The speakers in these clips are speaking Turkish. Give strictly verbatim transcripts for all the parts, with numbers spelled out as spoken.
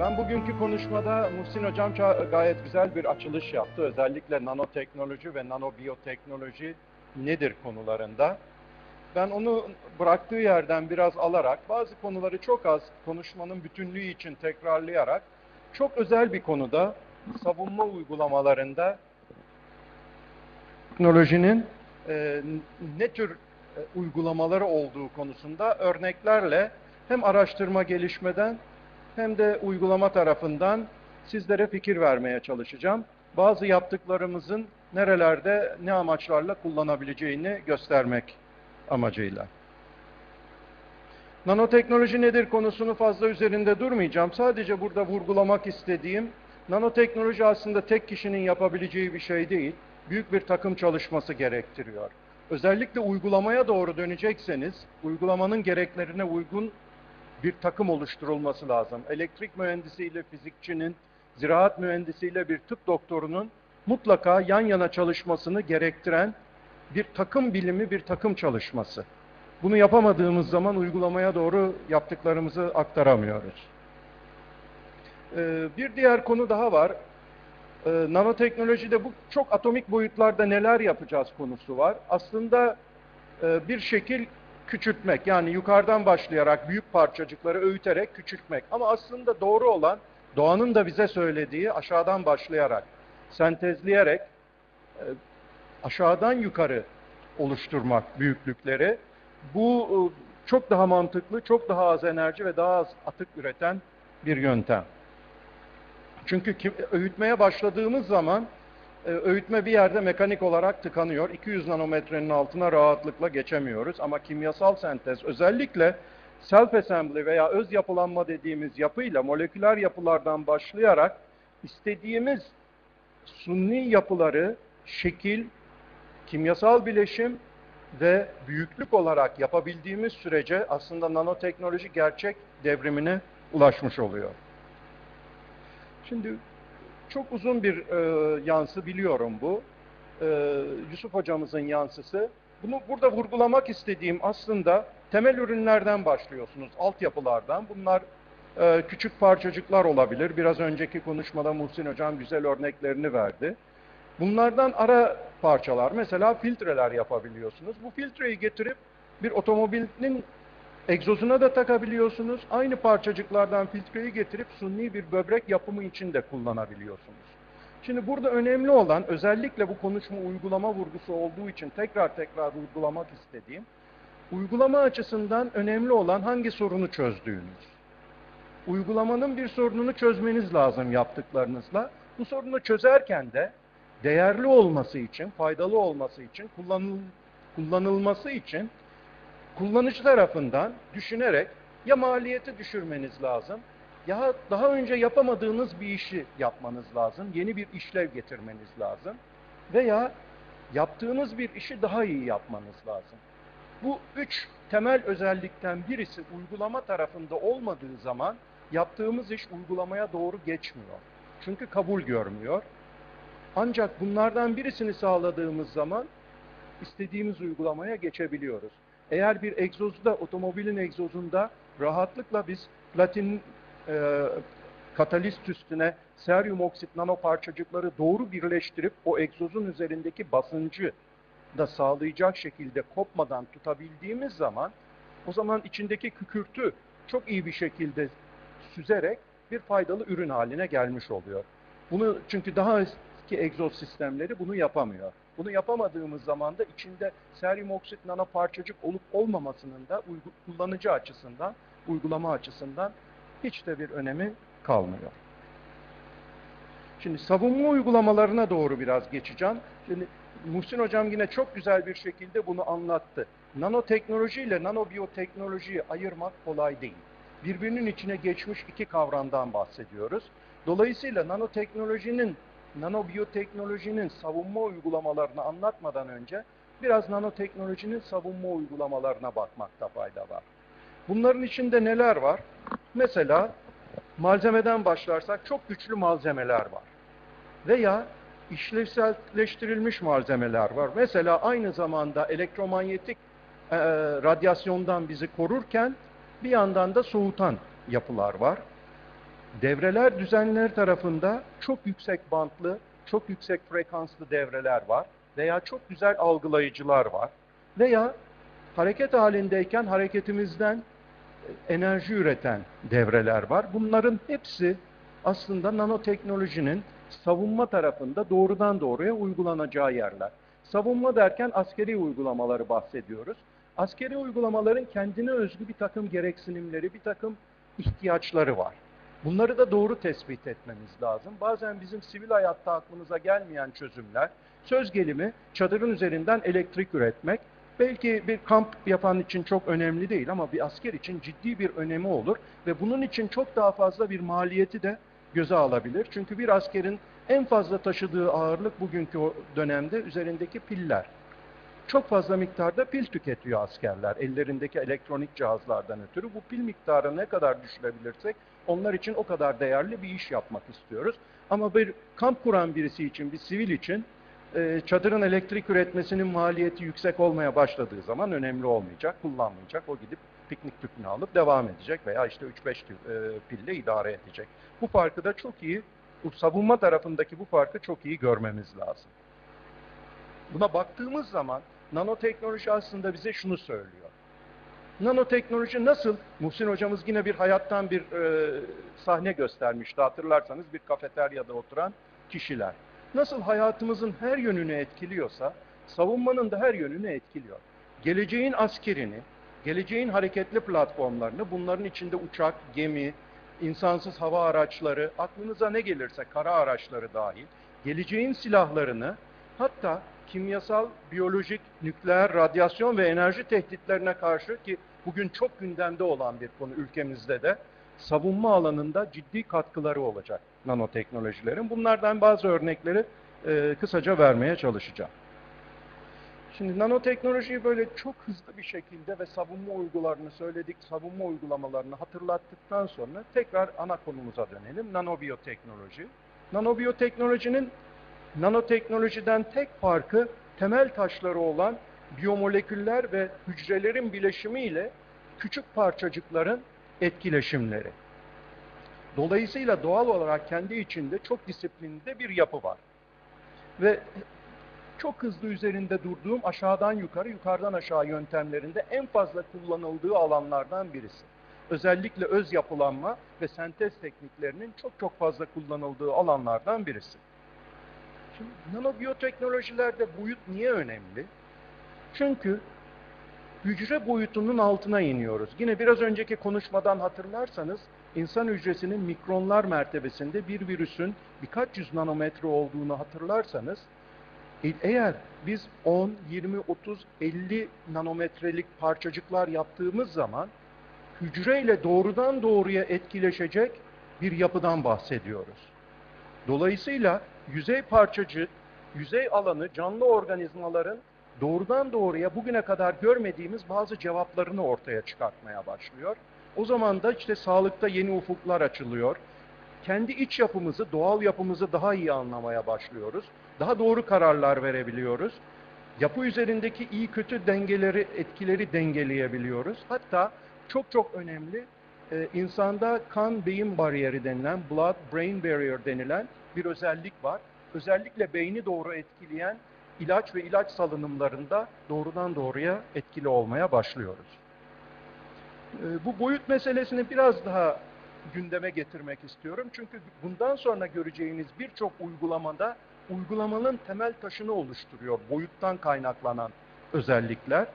Ben bugünkü konuşmada Muhsin Hocam gayet güzel bir açılış yaptı. Özellikle nanoteknoloji ve nanobiyoteknoloji nedir konularında. Ben onu bıraktığı yerden biraz alarak, bazı konuları çok az konuşmanın bütünlüğü için tekrarlayarak, çok özel bir konuda savunma uygulamalarında teknolojinin e, ne tür uygulamaları olduğu konusunda örneklerle hem araştırma gelişmeden hem de uygulama tarafından sizlere fikir vermeye çalışacağım. Bazı yaptıklarımızın nerelerde ne amaçlarla kullanabileceğini göstermek amacıyla. Nanoteknoloji nedir konusunu fazla üzerinde durmayacağım. Sadece burada vurgulamak istediğim, nanoteknoloji aslında tek kişinin yapabileceği bir şey değil. Büyük bir takım çalışması gerektiriyor. Özellikle uygulamaya doğru dönecekseniz, uygulamanın gereklerine uygun bir takım oluşturulması lazım. Elektrik mühendisiyle fizikçinin, ziraat mühendisiyle bir tıp doktorunun mutlaka yan yana çalışmasını gerektiren bir takım bilimi, bir takım çalışması. Bunu yapamadığımız zaman uygulamaya doğru yaptıklarımızı aktaramıyoruz. Ee, bir diğer konu daha var. Ee, nanoteknolojide bu çok atomik boyutlarda neler yapacağız konusu var. Aslında e, bir şekil küçültmek, yani yukarıdan başlayarak büyük parçacıkları öğüterek küçültmek. Ama aslında doğru olan, doğanın da bize söylediği, aşağıdan başlayarak, sentezleyerek e, aşağıdan yukarı oluşturmak büyüklükleri. Bu çok daha mantıklı, çok daha az enerji ve daha az atık üreten bir yöntem. Çünkü öğütmeye başladığımız zaman öğütme bir yerde mekanik olarak tıkanıyor. iki yüz nanometrenin altına rahatlıkla geçemiyoruz. Ama kimyasal sentez, özellikle self-assembly veya öz yapılanma dediğimiz yapıyla moleküler yapılardan başlayarak istediğimiz sunni yapıları şekil, kimyasal bileşim ve büyüklük olarak yapabildiğimiz sürece aslında nanoteknoloji gerçek devrimine ulaşmış oluyor. Şimdi çok uzun bir e, yansı biliyorum bu. E, Yusuf hocamızın yansısı. Bunu burada vurgulamak istediğim, aslında temel ürünlerden başlıyorsunuz, altyapılardan. Bunlar e, küçük parçacıklar olabilir. Biraz önceki konuşmada Muhsin hocam güzel örneklerini verdi. Bunlardan ara parçalar, mesela filtreler yapabiliyorsunuz. Bu filtreyi getirip bir otomobilin egzozuna da takabiliyorsunuz. Aynı parçacıklardan filtreyi getirip sunni bir böbrek yapımı için de kullanabiliyorsunuz. Şimdi burada önemli olan, özellikle bu konuşma uygulama vurgusu olduğu için tekrar tekrar vurgulamak istediğim, uygulama açısından önemli olan hangi sorunu çözdüğünüz. Uygulamanın bir sorununu çözmeniz lazım yaptıklarınızla. Bu sorunu çözerken de değerli olması için, faydalı olması için, kullanıl kullanılması için kullanıcı tarafından düşünerek ya maliyeti düşürmeniz lazım, ya daha önce yapamadığınız bir işi yapmanız lazım, yeni bir işlev getirmeniz lazım veya yaptığınız bir işi daha iyi yapmanız lazım. Bu üç temel özellikten birisi uygulama tarafında olmadığı zaman yaptığımız iş uygulamaya doğru geçmiyor. Çünkü kabul görmüyor. Ancak bunlardan birisini sağladığımız zaman istediğimiz uygulamaya geçebiliyoruz. Eğer bir egzozda, otomobilin egzozunda rahatlıkla biz platin e, katalist üstüne seryum oksit nanoparçacıkları doğru birleştirip o egzozun üzerindeki basıncı da sağlayacak şekilde kopmadan tutabildiğimiz zaman, o zaman içindeki kükürtü çok iyi bir şekilde süzerek bir faydalı ürün haline gelmiş oluyor. Bunu, çünkü daha ki egzoz sistemleri bunu yapamıyor. Bunu yapamadığımız zaman da içinde seryum oksit nanoparçacık olup olmamasının da kullanıcı açısından, uygulama açısından hiç de bir önemi kalmıyor. Şimdi savunma uygulamalarına doğru biraz geçeceğim. Şimdi Muhsin hocam yine çok güzel bir şekilde bunu anlattı. Nanoteknoloji ile nanobiyoteknolojiyi ayırmak kolay değil. Birbirinin içine geçmiş iki kavramdan bahsediyoruz. Dolayısıyla nanoteknolojinin nanobiyoteknolojinin savunma uygulamalarını anlatmadan önce biraz nanoteknolojinin savunma uygulamalarına bakmakta fayda var. Bunların içinde neler var? Mesela malzemeden başlarsak çok güçlü malzemeler var. Veya işlevselleştirilmiş malzemeler var. Mesela aynı zamanda elektromanyetik e, radyasyondan bizi korurken bir yandan da soğutan yapılar var. devreler düzenleri tarafında çok yüksek bantlı, çok yüksek frekanslı devreler var veya çok güzel algılayıcılar var veya hareket halindeyken hareketimizden enerji üreten devreler var. Bunların hepsi aslında nanoteknolojinin savunma tarafında doğrudan doğruya uygulanacağı yerler. Savunma derken askeri uygulamaları bahsediyoruz. Askeri uygulamaların kendine özgü bir takım gereksinimleri, bir takım ihtiyaçları var. Bunları da doğru tespit etmemiz lazım. Bazen bizim sivil hayatta aklımıza gelmeyen çözümler, söz gelimi çadırın üzerinden elektrik üretmek, belki bir kamp yapan için çok önemli değil ama bir asker için ciddi bir önemi olur ve bunun için çok daha fazla bir maliyeti de göze alabilir. Çünkü bir askerin en fazla taşıdığı ağırlık bugünkü dönemde üzerindeki piller. Çok fazla miktarda pil tüketiyor askerler. Ellerindeki elektronik cihazlardan ötürü bu pil miktarı ne kadar düşürebilirsek onlar için o kadar değerli bir iş yapmak istiyoruz. Ama bir kamp kuran birisi için, bir sivil için çadırın elektrik üretmesinin maliyeti yüksek olmaya başladığı zaman önemli olmayacak, kullanmayacak. O gidip piknik tüpünü alıp devam edecek veya işte üç beş pille idare edecek. Bu farkı da çok iyi, savunma tarafındaki bu farkı çok iyi görmemiz lazım. Buna baktığımız zaman nanoteknoloji aslında bize şunu söylüyor. Nanoteknoloji nasıl? Muhsin hocamız yine bir hayattan bir e, sahne göstermişti. Hatırlarsanız bir kafeteryada oturan kişiler. Nasıl hayatımızın her yönünü etkiliyorsa savunmanın da her yönünü etkiliyor. Geleceğin askerini, geleceğin hareketli platformlarını, bunların içinde uçak, gemi, insansız hava araçları, aklınıza ne gelirse kara araçları dahil, geleceğin silahlarını, hatta kimyasal, biyolojik, nükleer, radyasyon ve enerji tehditlerine karşı ki bugün çok gündemde olan bir konu ülkemizde de savunma alanında ciddi katkıları olacak nanoteknolojilerin. Bunlardan bazı örnekleri e, kısaca vermeye çalışacağım. Şimdi nanoteknolojiyi böyle çok hızlı bir şekilde ve savunma uygularını söyledik, savunma uygulamalarını hatırlattıktan sonra tekrar ana konumuza dönelim. Nanobiyoteknoloji. Nanobiyoteknolojinin nanoteknolojiden tek farkı temel taşları olan biyomoleküller ve hücrelerin bileşimiyle küçük parçacıkların etkileşimleri. Dolayısıyla doğal olarak kendi içinde çok disiplinli bir yapı var. Ve çok hızlı üzerinde durduğum aşağıdan yukarı, yukarıdan aşağı yöntemlerinde en fazla kullanıldığı alanlardan birisi. Özellikle öz yapılanma ve sentez tekniklerinin çok çok fazla kullanıldığı alanlardan birisi. Şimdi nanobiyoteknolojilerde boyut niye önemli? Çünkü hücre boyutunun altına iniyoruz. Yine biraz önceki konuşmadan hatırlarsanız insan hücresinin mikronlar mertebesinde bir virüsün birkaç yüz nanometre olduğunu hatırlarsanız eğer biz on, yirmi, otuz, elli nanometrelik parçacıklar yaptığımız zaman hücreyle doğrudan doğruya etkileşecek bir yapıdan bahsediyoruz. Dolayısıyla yüzey parçacık, yüzey alanı canlı organizmaların doğrudan doğruya bugüne kadar görmediğimiz bazı cevaplarını ortaya çıkartmaya başlıyor. O zaman da işte sağlıkta yeni ufuklar açılıyor. Kendi iç yapımızı, doğal yapımızı daha iyi anlamaya başlıyoruz. Daha doğru kararlar verebiliyoruz. Yapı üzerindeki iyi kötü dengeleri, etkileri dengeleyebiliyoruz. Hatta çok çok önemli e, insanda kan-beyin bariyeri denilen, blood-brain barrier denilen bir özellik var. Özellikle beyni doğru etkileyen ilaç ve ilaç salınımlarında doğrudan doğruya etkili olmaya başlıyoruz. Bu boyut meselesini biraz daha gündeme getirmek istiyorum. Çünkü bundan sonra göreceğiniz birçok uygulamada uygulamanın temel taşını oluşturuyor boyuttan kaynaklanan özellikler.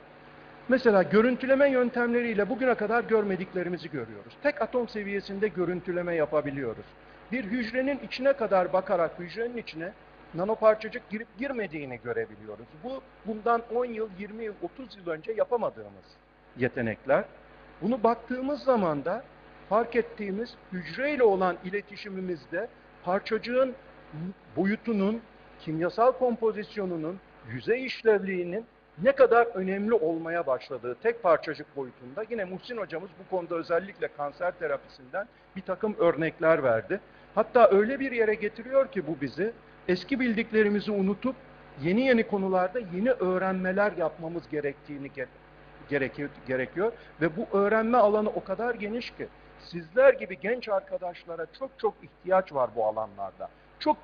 Mesela görüntüleme yöntemleriyle bugüne kadar görmediklerimizi görüyoruz. Tek atom seviyesinde görüntüleme yapabiliyoruz. Bir hücrenin içine kadar bakarak hücrenin içine nanoparçacık girip girmediğini görebiliyoruz. Bu bundan on yıl, yirmi yıl, otuz yıl önce yapamadığımız yetenekler. Bunu baktığımız zaman da fark ettiğimiz hücreyle olan iletişimimizde parçacığın boyutunun, kimyasal kompozisyonunun, yüzey işlevliğinin ne kadar önemli olmaya başladığı tek parçacık boyutunda. Yine Muhsin hocamız bu konuda özellikle kanser terapisinden bir takım örnekler verdi. Hatta öyle bir yere getiriyor ki bu bizi eski bildiklerimizi unutup yeni yeni konularda yeni öğrenmeler yapmamız gerektiğini gerekiyor. gerekiyor ve bu öğrenme alanı o kadar geniş ki sizler gibi genç arkadaşlara çok çok ihtiyaç var bu alanlarda. Çok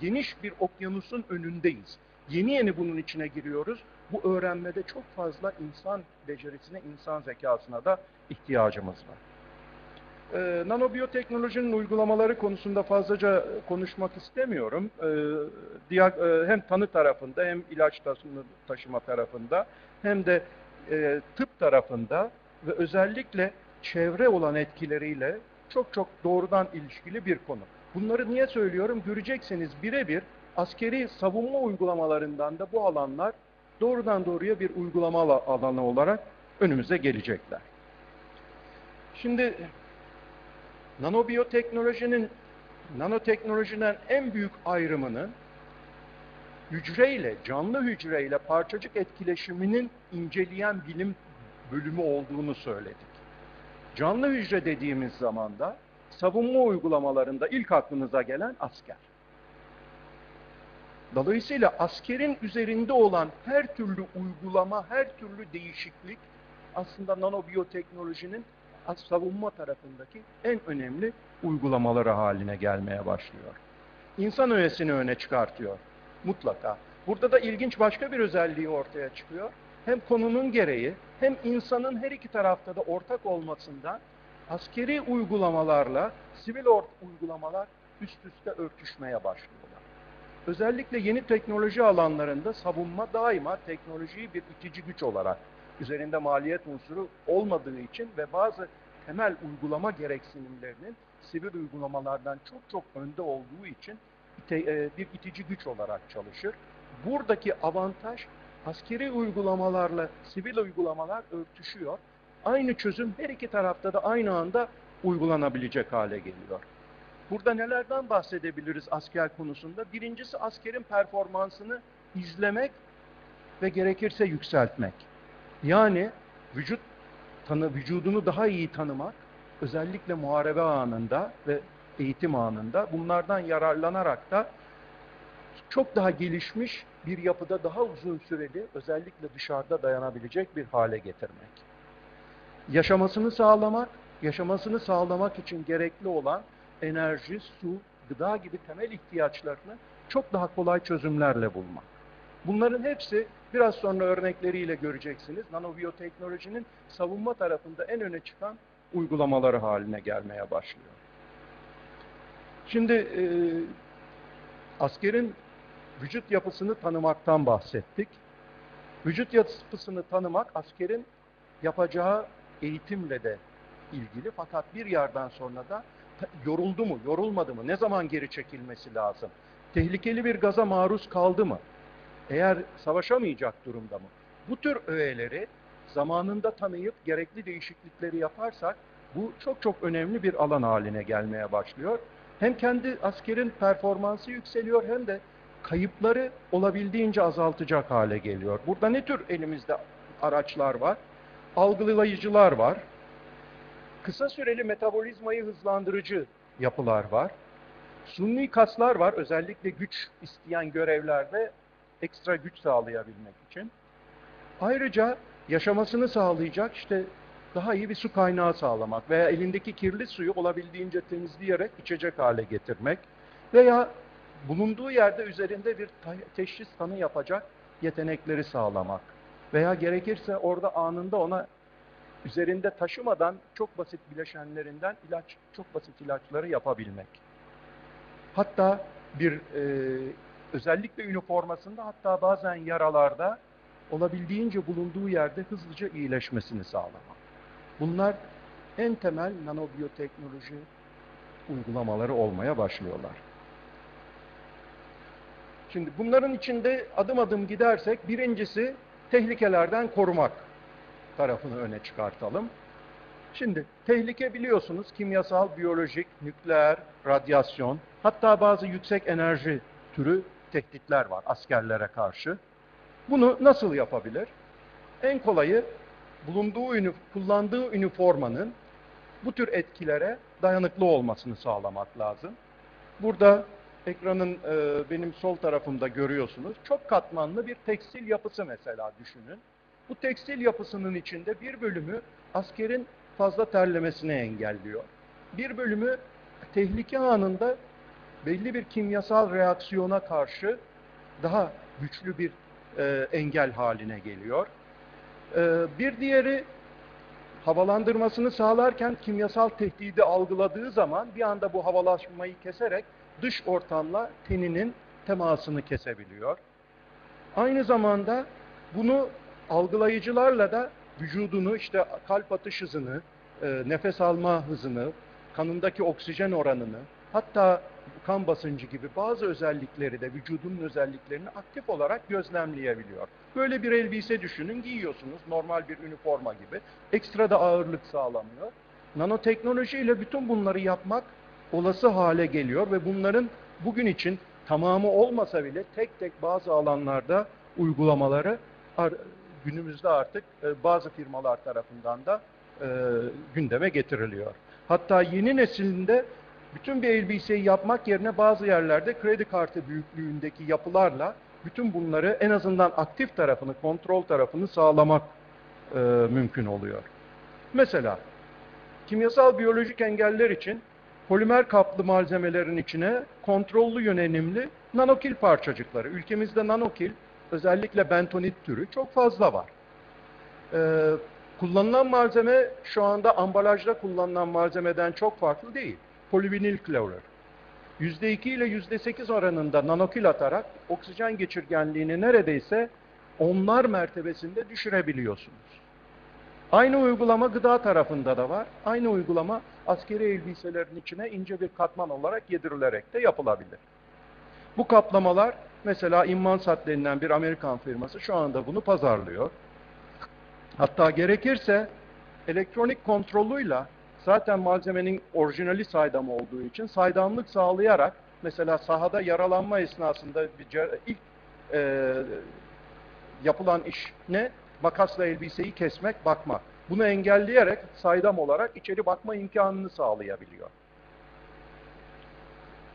geniş bir okyanusun önündeyiz. Yeni yeni bunun içine giriyoruz. Bu öğrenmede çok fazla insan becerisine, insan zekasına da ihtiyacımız var. Ee, nanobiyoteknolojinin uygulamaları konusunda fazlaca konuşmak istemiyorum. Ee, hem tanı tarafında, hem ilaç taşıma tarafında, hem de e, tıp tarafında ve özellikle çevre olan etkileriyle çok çok doğrudan ilişkili bir konu. Bunları niye söylüyorum? Göreceksiniz birebir askeri savunma uygulamalarından da bu alanlar doğrudan doğruya bir uygulama alanı olarak önümüze gelecekler. Şimdi nanobiyoteknolojinin, nanoteknolojiden en büyük ayrımını hücreyle, canlı hücreyle parçacık etkileşiminin inceleyen bilim bölümü olduğunu söyledik. Canlı hücre dediğimiz zaman da savunma uygulamalarında ilk aklınıza gelen asker. Dolayısıyla askerin üzerinde olan her türlü uygulama, her türlü değişiklik aslında nanobiyoteknolojinin savunma tarafındaki en önemli uygulamaları haline gelmeye başlıyor. İnsan öğesini öne çıkartıyor mutlaka. Burada da ilginç başka bir özelliği ortaya çıkıyor. Hem konunun gereği hem insanın her iki tarafta da ortak olmasından askeri uygulamalarla sivil uygulamalar üst üste örtüşmeye başlıyorlar. Özellikle yeni teknoloji alanlarında savunma daima teknolojiyi bir itici güç olarak, üzerinde maliyet unsuru olmadığı için ve bazı temel uygulama gereksinimlerinin sivil uygulamalardan çok çok önde olduğu için bir itici güç olarak çalışır. Buradaki avantaj, askeri uygulamalarla sivil uygulamalar örtüşüyor. Aynı çözüm her iki tarafta da aynı anda uygulanabilecek hale geliyor. Burada nelerden bahsedebiliriz asker konusunda? Birincisi askerin performansını izlemek ve gerekirse yükseltmek. Yani vücut tanı, vücudunu daha iyi tanımak, özellikle muharebe anında ve eğitim anında bunlardan yararlanarak da çok daha gelişmiş bir yapıda daha uzun süreli, özellikle dışarıda dayanabilecek bir hale getirmek. Yaşamasını sağlamak, yaşamasını sağlamak için gerekli olan enerji, su, gıda gibi temel ihtiyaçlarını çok daha kolay çözümlerle bulmak. Bunların hepsi biraz sonra örnekleriyle göreceksiniz. Nanobiyoteknolojinin savunma tarafında en öne çıkan uygulamaları haline gelmeye başlıyor. Şimdi e, askerin vücut yapısını tanımaktan bahsettik. Vücut yapısını tanımak askerin yapacağı eğitimle de ilgili, fakat bir yerden sonra da yoruldu mu, yorulmadı mı, ne zaman geri çekilmesi lazım, tehlikeli bir gaza maruz kaldı mı, eğer savaşamayacak durumda mı? Bu tür öğeleri zamanında tanıyıp gerekli değişiklikleri yaparsak bu çok çok önemli bir alan haline gelmeye başlıyor. Hem kendi askerin performansı yükseliyor hem de kayıpları olabildiğince azaltacak hale geliyor. Burada ne tür elimizde araçlar var? Algılayıcılar var. Kısa süreli metabolizmayı hızlandırıcı yapılar var. Sunni kaslar var, özellikle güç isteyen görevlerde ekstra güç sağlayabilmek için. Ayrıca yaşamasını sağlayacak işte daha iyi bir su kaynağı sağlamak veya elindeki kirli suyu olabildiğince temizleyerek içecek hale getirmek veya bulunduğu yerde üzerinde bir teşhis tanı yapacak yetenekleri sağlamak veya gerekirse orada anında ona üzerinde taşımadan çok basit bileşenlerinden ilaç, çok basit ilaçları yapabilmek. Hatta bir e, özellikle üniformasında, hatta bazen yaralarda olabildiğince bulunduğu yerde hızlıca iyileşmesini sağlamak. Bunlar en temel nanobiyoteknoloji uygulamaları olmaya başlıyorlar. Şimdi bunların içinde adım adım gidersek, birincisi tehlikelerden korumak tarafını öne çıkartalım. Şimdi tehlike biliyorsunuz kimyasal, biyolojik, nükleer, radyasyon, hatta bazı yüksek enerji türü tehditler var askerlere karşı. Bunu nasıl yapabilir? En kolayı bulunduğu, kullandığı üniformanın bu tür etkilere dayanıklı olmasını sağlamak lazım. Burada ekranın e, benim sol tarafımda görüyorsunuz. Çok katmanlı bir tekstil yapısı mesela düşünün. Bu tekstil yapısının içinde bir bölümü askerin fazla terlemesine engelliyor. Bir bölümü tehlike anında belli bir kimyasal reaksiyona karşı daha güçlü bir e, engel haline geliyor. E, bir diğeri havalandırmasını sağlarken kimyasal tehdidi algıladığı zaman bir anda bu havalaşmayı keserek dış ortamla teninin temasını kesebiliyor. Aynı zamanda bunu algılayıcılarla da vücudunu, işte kalp atış hızını, e, nefes alma hızını, kanındaki oksijen oranını, hatta kan basıncı gibi bazı özellikleri de, vücudunun özelliklerini aktif olarak gözlemleyebiliyor. Böyle bir elbise düşünün, giyiyorsunuz normal bir üniforma gibi. Ekstra da ağırlık sağlamıyor. Nanoteknoloji ile bütün bunları yapmak olası hale geliyor ve bunların bugün için tamamı olmasa bile tek tek bazı alanlarda uygulamaları günümüzde artık bazı firmalar tarafından da gündeme getiriliyor. Hatta yeni neslinde bütün bir elbiseyi yapmak yerine bazı yerlerde kredi kartı büyüklüğündeki yapılarla bütün bunları, en azından aktif tarafını, kontrol tarafını sağlamak e, mümkün oluyor. Mesela kimyasal biyolojik engeller için polimer kaplı malzemelerin içine kontrollü yönelimli nanokil parçacıkları. Ülkemizde nanokil, özellikle bentonit türü çok fazla var. E, kullanılan malzeme şu anda ambalajda kullanılan malzemeden çok farklı değil. Polivinil klorür. yüzde iki ile yüzde sekiz oranında nanokil atarak oksijen geçirgenliğini neredeyse onlar mertebesinde düşürebiliyorsunuz. Aynı uygulama gıda tarafında da var. Aynı uygulama askeri elbiselerin içine ince bir katman olarak yedirilerek de yapılabilir. Bu kaplamalar, mesela Immansat denilen bir Amerikan firması şu anda bunu pazarlıyor. Hatta gerekirse elektronik kontrolüyle, zaten malzemenin orijinali saydam olduğu için saydamlık sağlayarak, mesela sahada yaralanma esnasında ilk e, yapılan iş ne? Makasla elbiseyi kesmek, bakmak. Bunu engelleyerek saydam olarak içeri bakma imkanını sağlayabiliyor.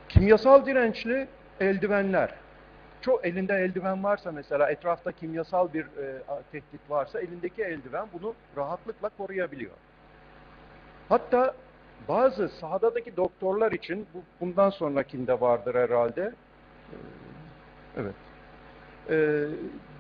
Kimyasal dirençli eldivenler. Çok elinde eldiven varsa, mesela etrafta kimyasal bir e, tehdit varsa elindeki eldiven bunu rahatlıkla koruyabiliyor. Hatta bazı sahadaki doktorlar için, bundan sonrakinde vardır herhalde, evet, ee,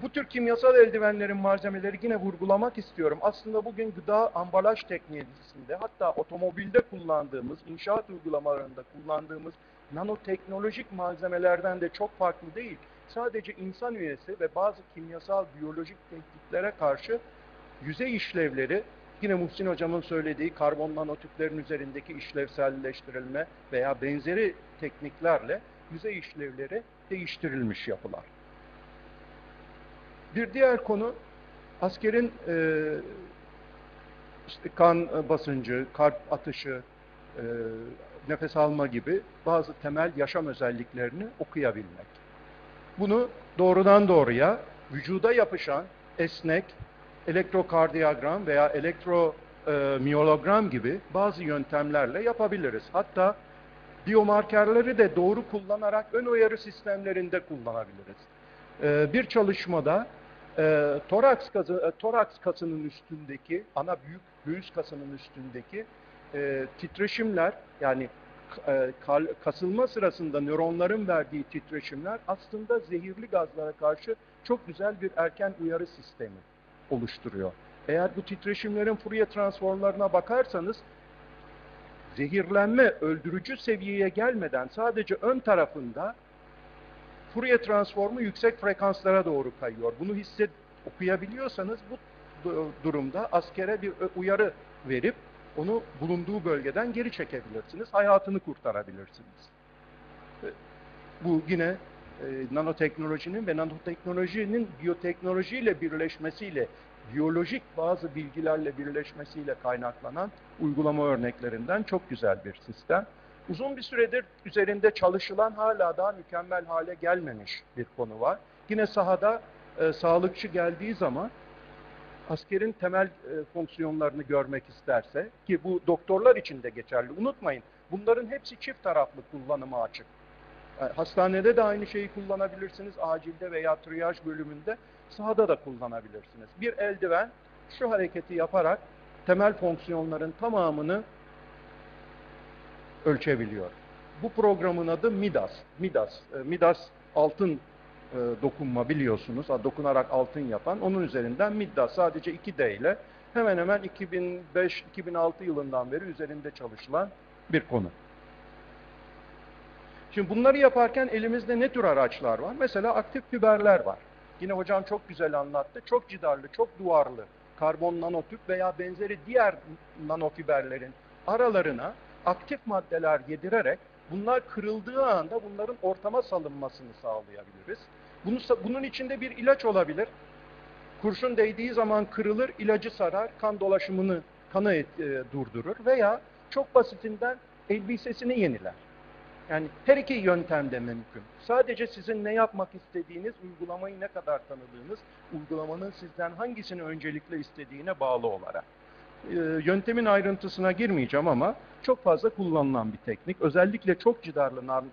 bu tür kimyasal eldivenlerin malzemeleri yine vurgulamak istiyorum. Aslında bugün gıda ambalaj teknolojisinde, hatta otomobilde kullandığımız, inşaat uygulamalarında kullandığımız nanoteknolojik malzemelerden de çok farklı değil. Sadece insan üyesi ve bazı kimyasal biyolojik tehditlere karşı yüzey işlevleri, yine Muhsin Hocam'ın söylediği karbon nanotüplerin üzerindeki işlevselleştirilme veya benzeri tekniklerle yüzey işlevleri değiştirilmiş yapılar. Bir diğer konu, askerin e, işte kan basıncı, kalp atışı, e, nefes alma gibi bazı temel yaşam özelliklerini okuyabilmek. Bunu doğrudan doğruya vücuda yapışan esnek, elektrokardiyogram veya elektromiyologram gibi bazı yöntemlerle yapabiliriz. Hatta biomarkerleri de doğru kullanarak ön uyarı sistemlerinde kullanabiliriz. Ee, bir çalışmada e, toraks, kası, toraks kasının üstündeki, ana büyük göğüs kasının üstündeki e, titreşimler, yani e, kasılma sırasında nöronların verdiği titreşimler aslında zehirli gazlara karşı çok güzel bir erken uyarı sistemi oluşturuyor. Eğer bu titreşimlerin Fourier transformlarına bakarsanız, zehirlenme öldürücü seviyeye gelmeden sadece ön tarafında Fourier transformu yüksek frekanslara doğru kayıyor. Bunu hisset okuyabiliyorsanız, bu durumda askere bir uyarı verip onu bulunduğu bölgeden geri çekebilirsiniz, hayatını kurtarabilirsiniz. Bu yine E, nanoteknolojinin ve nanoteknolojinin biyoteknolojiyle birleşmesiyle, biyolojik bazı bilgilerle birleşmesiyle kaynaklanan uygulama örneklerinden çok güzel bir sistem. Uzun bir süredir üzerinde çalışılan, hala daha mükemmel hale gelmemiş bir konu var. Yine sahada e, sağlıkçı geldiği zaman askerin temel e, fonksiyonlarını görmek isterse, ki bu doktorlar için de geçerli, unutmayın bunların hepsi çift taraflı kullanıma açık. Hastanede de aynı şeyi kullanabilirsiniz, acilde veya triyaj bölümünde, sahada da kullanabilirsiniz. Bir eldiven şu hareketi yaparak temel fonksiyonların tamamını ölçebiliyor. Bu programın adı Midas. Midas, Midas altın dokunma biliyorsunuz. Dokunarak altın yapan. Onun üzerinden Midas sadece iki D ile hemen hemen iki bin beş iki bin altı yılından beri üzerinde çalışılan bir konu. Şimdi bunları yaparken elimizde ne tür araçlar var? Mesela aktif fiberler var. Yine hocam çok güzel anlattı. Çok cidarlı, çok duvarlı karbon nanotüp veya benzeri diğer nanofiberlerin aralarına aktif maddeler yedirerek bunlar kırıldığı anda bunların ortama salınmasını sağlayabiliriz. Bunun içinde bir ilaç olabilir. Kurşun değdiği zaman kırılır, ilacı sarar, kan dolaşımını kana et, e, durdurur veya çok basitinden elbisesini yeniler. Yani her iki yöntem de mümkün. Sadece sizin ne yapmak istediğiniz, uygulamayı ne kadar tanıdığınız, uygulamanın sizden hangisini öncelikle istediğine bağlı olarak. Ee, yöntemin ayrıntısına girmeyeceğim ama çok fazla kullanılan bir teknik. Özellikle çok cidarlı nan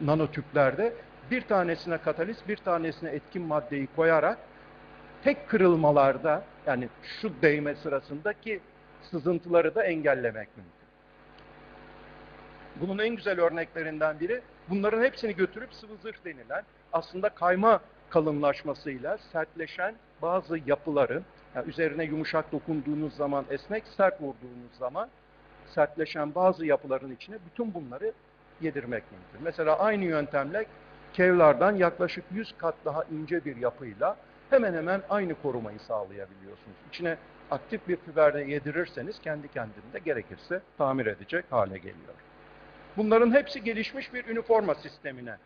nanotüplerde bir tanesine kataliz, bir tanesine etkin maddeyi koyarak tek kırılmalarda, yani şu değme sırasındaki sızıntıları da engellemek mümkün. Bunun en güzel örneklerinden biri, bunların hepsini götürüp sıvı zırh denilen, aslında kayma kalınlaşmasıyla sertleşen bazı yapıların, yani üzerine yumuşak dokunduğunuz zaman esnek, sert vurduğunuz zaman sertleşen bazı yapıların içine bütün bunları yedirmek mümkün. Mesela aynı yöntemle Kevlar'dan yaklaşık yüz kat daha ince bir yapıyla hemen hemen aynı korumayı sağlayabiliyorsunuz. İçine aktif bir fiberle yedirirseniz kendi kendinde gerekirse tamir edecek hale geliyor. Bunların hepsi gelişmiş bir üniforma sistemine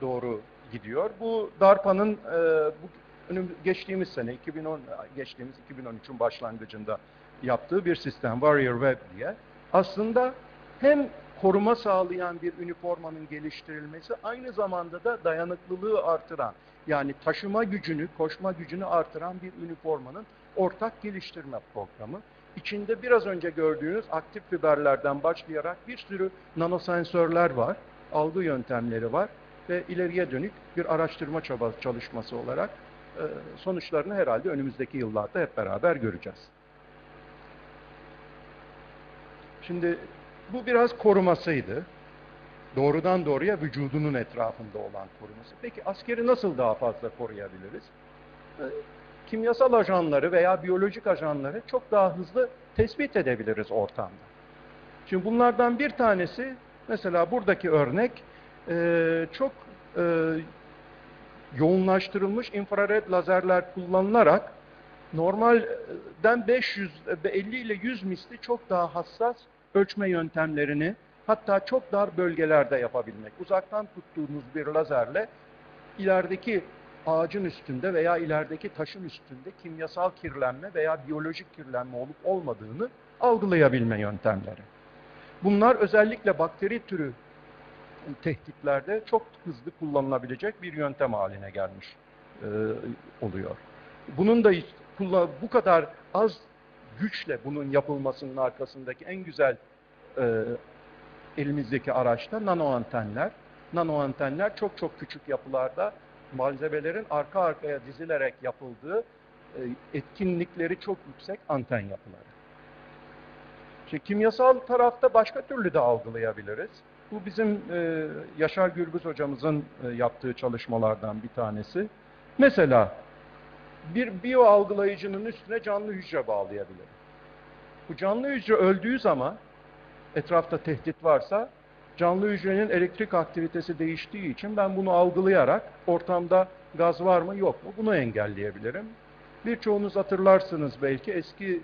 doğru gidiyor. Bu DARPA'nın e, bu, önüm, geçtiğimiz sene iki bin on geçtiğimiz iki bin on üçün başlangıcında yaptığı bir sistem, Warrior Web diye. Aslında hem koruma sağlayan bir üniformanın geliştirilmesi aynı zamanda da dayanıklılığı artıran, yani taşıma gücünü, koşma gücünü artıran bir üniformanın ortak geliştirme programı. İçinde biraz önce gördüğünüz aktif fiberlerden başlayarak bir sürü nanosensörler var, algı yöntemleri var ve ileriye dönük bir araştırma çabası çalışması olarak sonuçlarını herhalde önümüzdeki yıllarda hep beraber göreceğiz. Şimdi bu biraz korumasıydı. Doğrudan doğruya vücudunun etrafında olan koruması. Peki askeri nasıl daha fazla koruyabiliriz? Kimyasal ajanları veya biyolojik ajanları çok daha hızlı tespit edebiliriz ortamda. Şimdi bunlardan bir tanesi, mesela buradaki örnek, çok yoğunlaştırılmış infrared lazerler kullanılarak normalden beş yüz elli ile yüz misli çok daha hassas ölçme yöntemlerini hatta çok dar bölgelerde yapabilmek. Uzaktan tuttuğunuz bir lazerle ilerideki ağacın üstünde veya ilerideki taşın üstünde kimyasal kirlenme veya biyolojik kirlenme olup olmadığını algılayabilme yöntemleri. Bunlar özellikle bakteri türü tehditlerde çok hızlı kullanılabilecek bir yöntem haline gelmiş e, oluyor. Bunun da bu kadar az güçle bunun yapılmasının arkasındaki en güzel e, elimizdeki araçta nano antenler. Nano antenler çok çok küçük yapılarda malzemelerin arka arkaya dizilerek yapıldığı e, etkinlikleri çok yüksek anten yapıları. Şimdi kimyasal tarafta başka türlü de algılayabiliriz. Bu bizim e, Yaşar Gürgüz hocamızın e, yaptığı çalışmalardan bir tanesi. Mesela bir biyo algılayıcının üstüne canlı hücre bağlayabilir. Bu canlı hücre öldüğü zaman etrafta tehdit varsa canlı hücrenin elektrik aktivitesi değiştiği için ben bunu algılayarak ortamda gaz var mı yok mu bunu engelleyebilirim. Birçoğunuz hatırlarsınız belki eski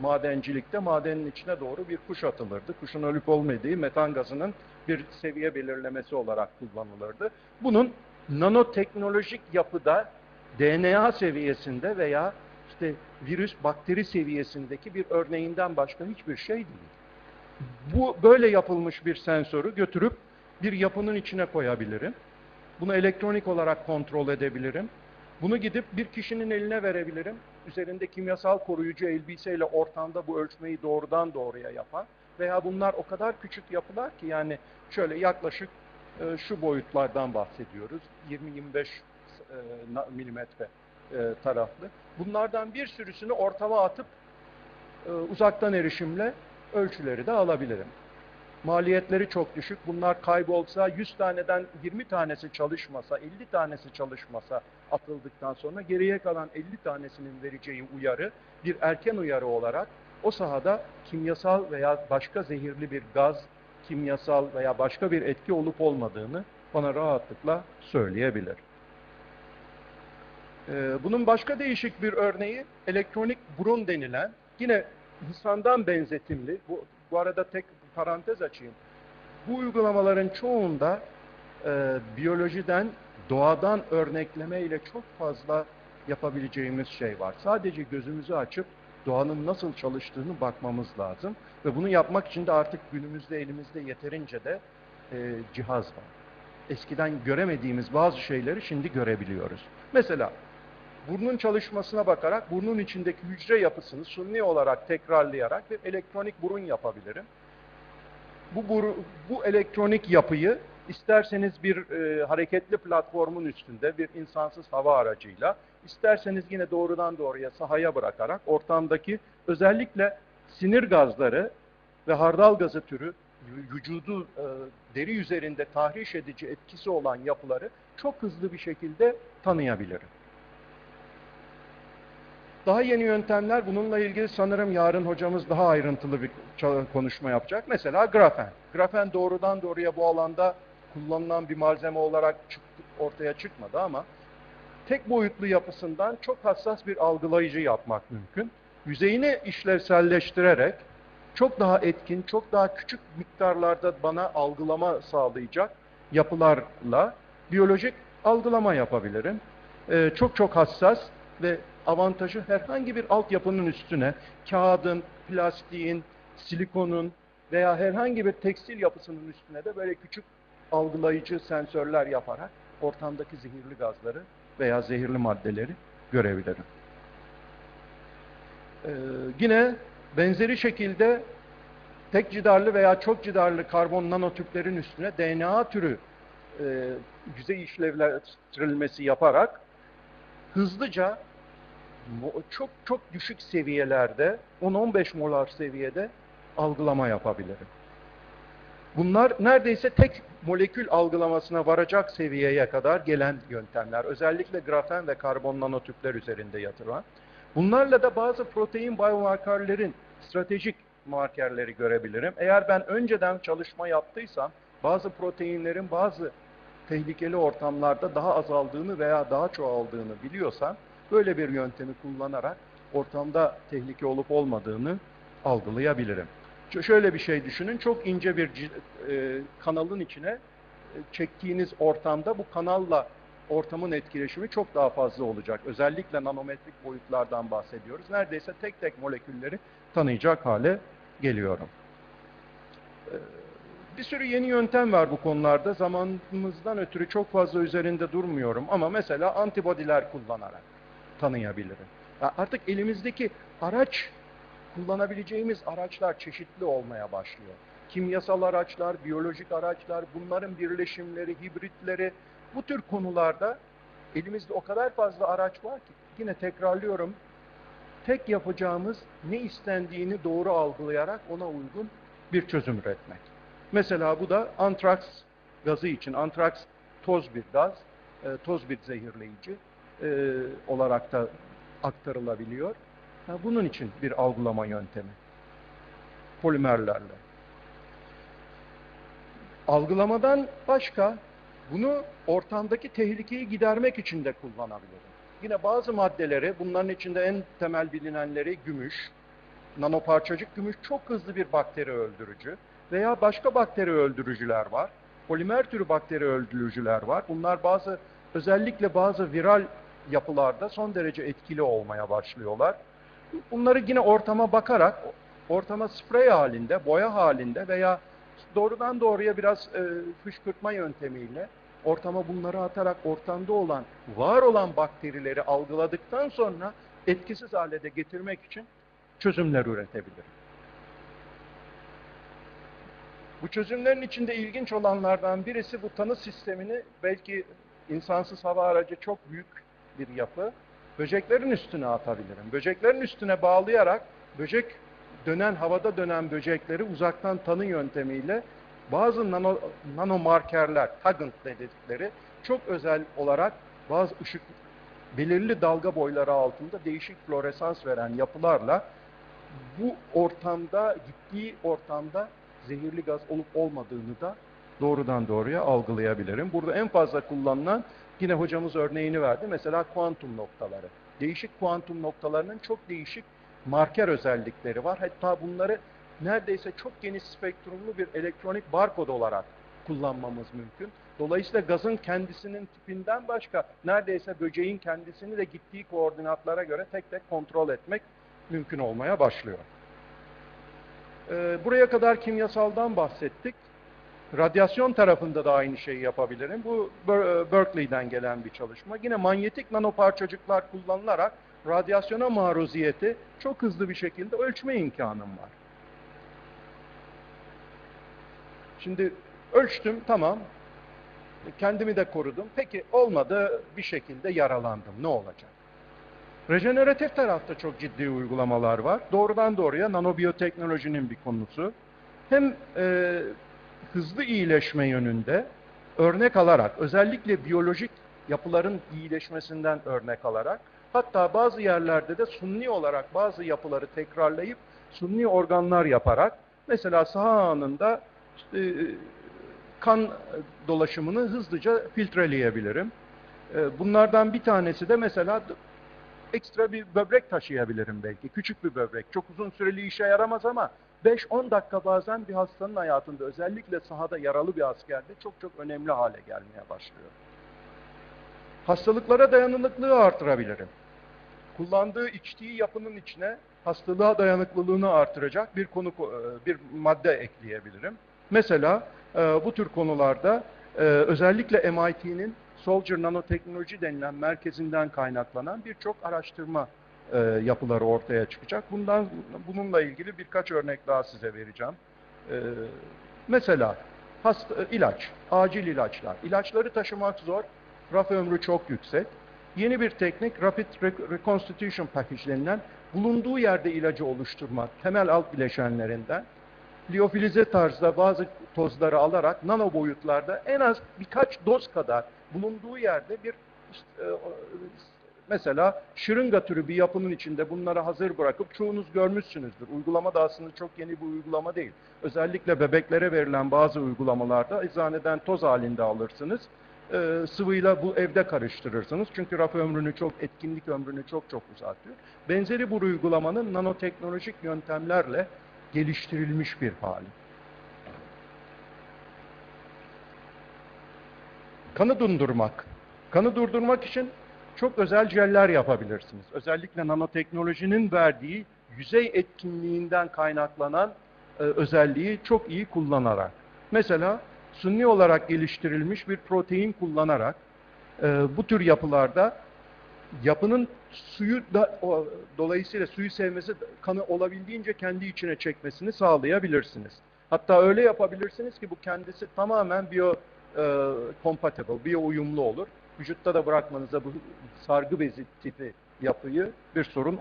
madencilikte madenin içine doğru bir kuş atılırdı. Kuşun ölüp olmadığı metan gazının bir seviye belirlemesi olarak kullanılırdı. Bunun nanoteknolojik yapıda D N A seviyesinde veya işte virüs bakteri seviyesindeki bir örneğinden başka hiçbir şey değil. Bu böyle yapılmış bir sensörü götürüp bir yapının içine koyabilirim. Bunu elektronik olarak kontrol edebilirim. Bunu gidip bir kişinin eline verebilirim. Üzerinde kimyasal koruyucu elbiseyle ortamda bu ölçmeyi doğrudan doğruya yapar. Veya bunlar o kadar küçük yapılar ki yani şöyle yaklaşık e, şu boyutlardan bahsediyoruz. yirmi yirmi beş milimetre taraflı. Bunlardan bir sürüsünü ortama atıp e, uzaktan erişimle ölçüleri de alabilirim. Maliyetleri çok düşük. Bunlar kaybolsa, yüz taneden yirmi tanesi çalışmasa, elli tanesi çalışmasa atıldıktan sonra geriye kalan elli tanesinin vereceği uyarı bir erken uyarı olarak o sahada kimyasal veya başka zehirli bir gaz, kimyasal veya başka bir etki olup olmadığını bana rahatlıkla söyleyebilir. Bunun başka değişik bir örneği elektronik burun denilen, yine insandan benzetimli, bu, bu arada tek parantez açayım. Bu uygulamaların çoğunda e, biyolojiden, doğadan örnekleme ile çok fazla yapabileceğimiz şey var. Sadece gözümüzü açıp doğanın nasıl çalıştığını bakmamız lazım. Ve bunu yapmak için de artık günümüzde elimizde yeterince de e, cihaz var. Eskiden göremediğimiz bazı şeyleri şimdi görebiliyoruz. Mesela burnun çalışmasına bakarak burnun içindeki hücre yapısını suni olarak tekrarlayarak bir elektronik burun yapabilirim. Bu, buru, bu elektronik yapıyı isterseniz bir e, hareketli platformun üstünde bir insansız hava aracıyla, isterseniz yine doğrudan doğruya sahaya bırakarak ortamdaki özellikle sinir gazları ve hardal gazı türü vücudu e, deri üzerinde tahriş edici etkisi olan yapıları çok hızlı bir şekilde tanıyabilirim. Daha yeni yöntemler, bununla ilgili sanırım yarın hocamız daha ayrıntılı bir konuşma yapacak. Mesela grafen. Grafen doğrudan doğruya bu alanda kullanılan bir malzeme olarak ortaya çıkmadı ama tek boyutlu yapısından çok hassas bir algılayıcı yapmak mümkün. Yüzeyini işlevselleştirerek çok daha etkin, çok daha küçük miktarlarda bana algılama sağlayacak yapılarla biyolojik algılama yapabilirim. Ee, çok çok hassas ve avantajı herhangi bir altyapının üstüne kağıdın, plastiğin, silikonun veya herhangi bir tekstil yapısının üstüne de böyle küçük algılayıcı sensörler yaparak ortamdaki zehirli gazları veya zehirli maddeleri görebilirim. Ee, yine benzeri şekilde tek cidarlı veya çok cidarlı karbon nanotüplerin üstüne D N A türü e, yüzey işlevlendirilmesi yaparak hızlıca çok çok düşük seviyelerde, on on beş molar seviyede algılama yapabilirim. Bunlar neredeyse tek molekül algılamasına varacak seviyeye kadar gelen yöntemler. Özellikle grafen ve karbon nanotüpler üzerinde yatıran. Bunlarla da bazı protein biomarkerlerin stratejik markerleri görebilirim. Eğer ben önceden çalışma yaptıysam bazı proteinlerin bazı tehlikeli ortamlarda daha azaldığını veya daha çoğaldığını biliyorsam böyle bir yöntemi kullanarak ortamda tehlike olup olmadığını algılayabilirim. Şöyle bir şey düşünün, çok ince bir e, kanalın içine e, çektiğiniz ortamda bu kanalla ortamın etkileşimi çok daha fazla olacak. Özellikle nanometrik boyutlardan bahsediyoruz. Neredeyse tek tek molekülleri tanıyacak hale geliyorum. E, bir sürü yeni yöntem var bu konularda. Zamanımızdan ötürü çok fazla üzerinde durmuyorum ama mesela antibodiler kullanarak tanıyabilirim. Artık elimizdeki araç, kullanabileceğimiz araçlar çeşitli olmaya başlıyor. Kimyasal araçlar, biyolojik araçlar, bunların birleşimleri, hibritleri, bu tür konularda elimizde o kadar fazla araç var ki, yine tekrarlıyorum, tek yapacağımız ne istendiğini doğru algılayarak ona uygun bir çözüm üretmek. Mesela bu da antraks gazı için. Antraks toz bir gaz, toz bir zehirleyici E, olarak da aktarılabiliyor. Ha, bunun için bir algılama yöntemi. Polimerlerle. Algılamadan başka bunu ortamdaki tehlikeyi gidermek için de kullanabilirim. Yine bazı maddeleri, bunların içinde en temel bilinenleri gümüş, nanoparçacık gümüş çok hızlı bir bakteri öldürücü veya başka bakteri öldürücüler var. Polimer türü bakteri öldürücüler var. Bunlar bazı, özellikle bazı viral yapılarda son derece etkili olmaya başlıyorlar. Bunları yine ortama bakarak, ortama sprey halinde, boya halinde veya doğrudan doğruya biraz e, fışkırtma yöntemiyle ortama bunları atarak ortamda olan, var olan bakterileri algıladıktan sonra etkisiz hale de getirmek için çözümler üretebilirim. Bu çözümlerin içinde ilginç olanlardan birisi bu tanı sistemini, belki insansız hava aracı çok büyük bir yapı, böceklerin üstüne atabilirim. Böceklerin üstüne bağlayarak böcek dönen, havada dönen böcekleri uzaktan tanı yöntemiyle bazı nano, nanomarkerler, tagant dedikleri çok özel olarak bazı ışık, belirli dalga boyları altında değişik floresans veren yapılarla bu ortamda, gittiği ortamda zehirli gaz olup olmadığını da doğrudan doğruya algılayabilirim. Burada en fazla kullanılan, yine hocamız örneğini verdi, mesela kuantum noktaları. Değişik kuantum noktalarının çok değişik marker özellikleri var. Hatta bunları neredeyse çok geniş spektrumlu bir elektronik barkod olarak kullanmamız mümkün. Dolayısıyla gazın kendisinin tipinden başka neredeyse böceğin kendisini de gittiği koordinatlara göre tek tek kontrol etmek mümkün olmaya başlıyor. Ee, buraya kadar kimyasaldan bahsettik. Radyasyon tarafında da aynı şeyi yapabilirim. Bu Berkeley'den gelen bir çalışma. Yine manyetik nanoparçacıklar kullanılarak radyasyona maruziyeti çok hızlı bir şekilde ölçme imkanım var. Şimdi ölçtüm, tamam. Kendimi de korudum. Peki olmadı, bir şekilde yaralandım. Ne olacak? Rejeneratif tarafta çok ciddi uygulamalar var. Doğrudan doğruya nanobiyoteknolojinin bir konusu. Hem e, hızlı iyileşme yönünde örnek alarak, özellikle biyolojik yapıların iyileşmesinden örnek alarak, hatta bazı yerlerde de sunni olarak bazı yapıları tekrarlayıp sunni organlar yaparak, mesela saha anında işte, e, kan dolaşımını hızlıca filtreleyebilirim. Bunlardan bir tanesi de mesela ekstra bir böbrek taşıyabilirim belki. Küçük bir böbrek. Çok uzun süreli işe yaramaz ama beş on dakika bazen bir hastanın hayatında, özellikle sahada yaralı bir askerde çok çok önemli hale gelmeye başlıyor. Hastalıklara dayanıklılığı artırabilirim. Kullandığı, içtiği yapının içine hastalığa dayanıklılığını artıracak bir konu, bir madde ekleyebilirim. Mesela bu tür konularda özellikle M I T'nin Soldier Nanotechnology denilen merkezinden kaynaklanan birçok araştırma yapıları ortaya çıkacak. Bundan, bununla ilgili birkaç örnek daha size vereceğim. Mesela hasta, ilaç, acil ilaçlar. İlaçları taşımak zor, raf ömrü çok yüksek. Yeni bir teknik, Rapid Reconstitution Package denilen, bulunduğu yerde ilacı oluşturmak, temel alt bileşenlerinden liofilize tarzda bazı tozları alarak nano boyutlarda en az birkaç doz kadar bulunduğu yerde bir mesela şırınga türü bir yapının içinde bunları hazır bırakıp, çoğunuz görmüşsünüzdür. Uygulama da aslında çok yeni bir uygulama değil. Özellikle bebeklere verilen bazı uygulamalarda eczaneden toz halinde alırsınız. Sıvıyla bu evde karıştırırsınız. Çünkü raf ömrünü çok, etkinlik ömrünü çok çok uzatıyor. Benzeri bu uygulamanın nanoteknolojik yöntemlerle geliştirilmiş bir hali. Kanı dondurmak. Kanı durdurmak için çok özel jeller yapabilirsiniz. Özellikle nanoteknolojinin verdiği yüzey etkinliğinden kaynaklanan e, özelliği çok iyi kullanarak. Mesela sunni olarak geliştirilmiş bir protein kullanarak e, bu tür yapılarda yapının suyu da, o, dolayısıyla suyu sevmesi, kanı olabildiğince kendi içine çekmesini sağlayabilirsiniz. Hatta öyle yapabilirsiniz ki bu kendisi tamamen bio e, compatible, bio uyumlu olur. Vücutta da bırakmanıza bu sargı bezi tipi yapıyı bir sorun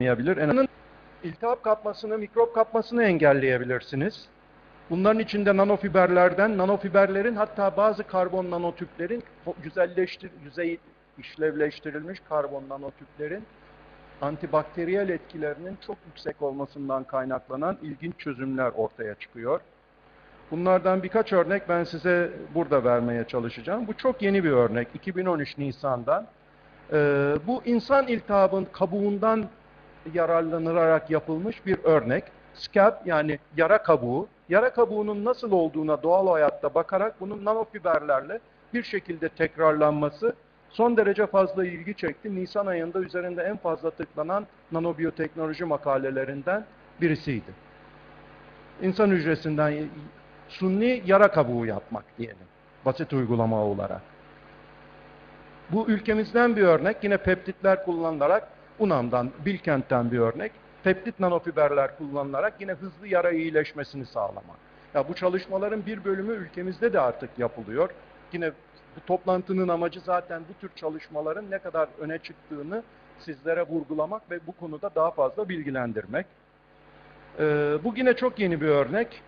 olmayabilir. En iltihap kapmasını, mikrop kapmasını engelleyebilirsiniz. Bunların içinde nanofiberlerden, nanofiberlerin hatta bazı karbon nanotüplerin, güzelleştir, yüzey işlevleştirilmiş karbon nanotüplerin antibakteriyel etkilerinin çok yüksek olmasından kaynaklanan ilginç çözümler ortaya çıkıyor. Bunlardan birkaç örnek ben size burada vermeye çalışacağım. Bu çok yeni bir örnek. iki bin on üç Nisan'dan. Ee, bu insan iltihabın kabuğundan yararlanılarak yapılmış bir örnek. Scab, yani yara kabuğu. Yara kabuğunun nasıl olduğuna doğal hayatta bakarak bunun nanofiberlerle bir şekilde tekrarlanması son derece fazla ilgi çekti. Nisan ayında üzerinde en fazla tıklanan nanobiyoteknoloji makalelerinden birisiydi. İnsan hücresinden sunni yara kabuğu yapmak diyelim, basit uygulama olarak. Bu ülkemizden bir örnek, yine peptitler kullanılarak, UNAM'dan, Bilkent'ten bir örnek. Peptit nanofiberler kullanılarak yine hızlı yara iyileşmesini sağlamak. Ya bu çalışmaların bir bölümü ülkemizde de artık yapılıyor. Yine bu toplantının amacı zaten bu tür çalışmaların ne kadar öne çıktığını sizlere vurgulamak ve bu konuda daha fazla bilgilendirmek. Ee, bu yine çok yeni bir örnek.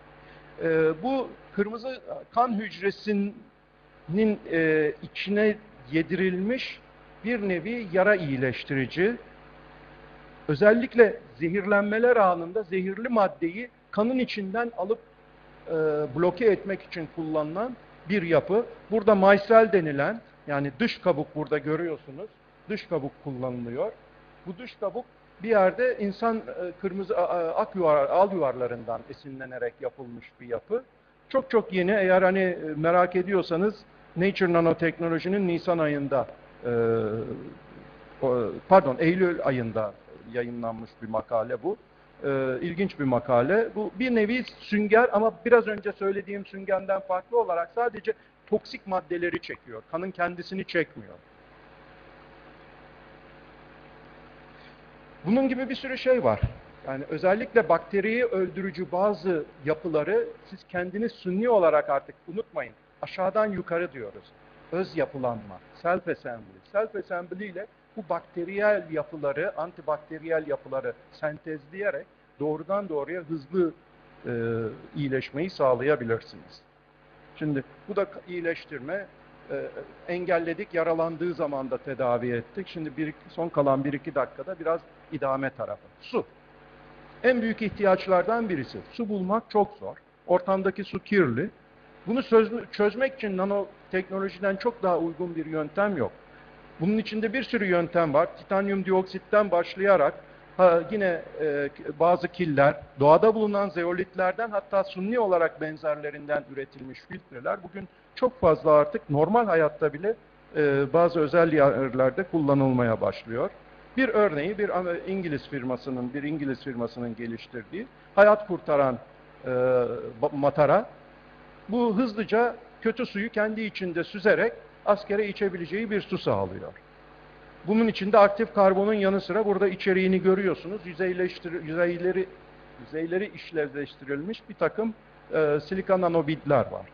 Ee, bu kırmızı kan hücresinin e, içine yedirilmiş bir nevi yara iyileştirici. Özellikle zehirlenmeler anında zehirli maddeyi kanın içinden alıp e, bloke etmek için kullanılan bir yapı. Burada maysel denilen, yani dış kabuk, burada görüyorsunuz, dış kabuk kullanılıyor. Bu dış kabuk bir yerde insan kırmızı ak yuvar, al yuvarlarından esinlenerek yapılmış bir yapı. Çok çok yeni. Eğer hani merak ediyorsanız Nature Nanotechnology'nin Nisan ayında, pardon Eylül ayında yayınlanmış bir makale bu. İlginç bir makale. Bu bir nevi sünger ama biraz önce söylediğim süngerden farklı olarak sadece toksik maddeleri çekiyor. Kanın kendisini çekmiyor. Bunun gibi bir sürü şey var. Yani özellikle bakteriyi öldürücü bazı yapıları siz kendiniz sünni olarak artık unutmayın. Aşağıdan yukarı diyoruz. Öz yapılanma, self assembly. Self assembly ile bu bakteriyel yapıları, antibakteriyel yapıları sentezleyerek doğrudan doğruya hızlı e, iyileşmeyi sağlayabilirsiniz. Şimdi bu da iyileştirme. E, engelledik, yaralandığı zaman da tedavi ettik. Şimdi bir, son kalan bir iki dakikada biraz idame tarafı. Su. En büyük ihtiyaçlardan birisi. Su bulmak çok zor. Ortamdaki su kirli. Bunu çözmek için nanoteknolojiden çok daha uygun bir yöntem yok. Bunun içinde bir sürü yöntem var. Titanyum dioksitten başlayarak ha, yine e, bazı killer, doğada bulunan zeolitlerden, hatta sunni olarak benzerlerinden üretilmiş filtreler bugün çok fazla artık normal hayatta bile e, bazı özel yerlerde kullanılmaya başlıyor. Bir örneği bir İngiliz firmasının bir İngiliz firmasının geliştirdiği hayat kurtaran e, matara. Bu hızlıca kötü suyu kendi içinde süzerek askere içebileceği bir su sağlıyor. Bunun içinde aktif karbonun yanı sıra burada içeriğini görüyorsunuz. Yüzeyleştir, yüzeyleri, yüzeyleri işlevleştirilmiş bir takım e, silika nanobitler var.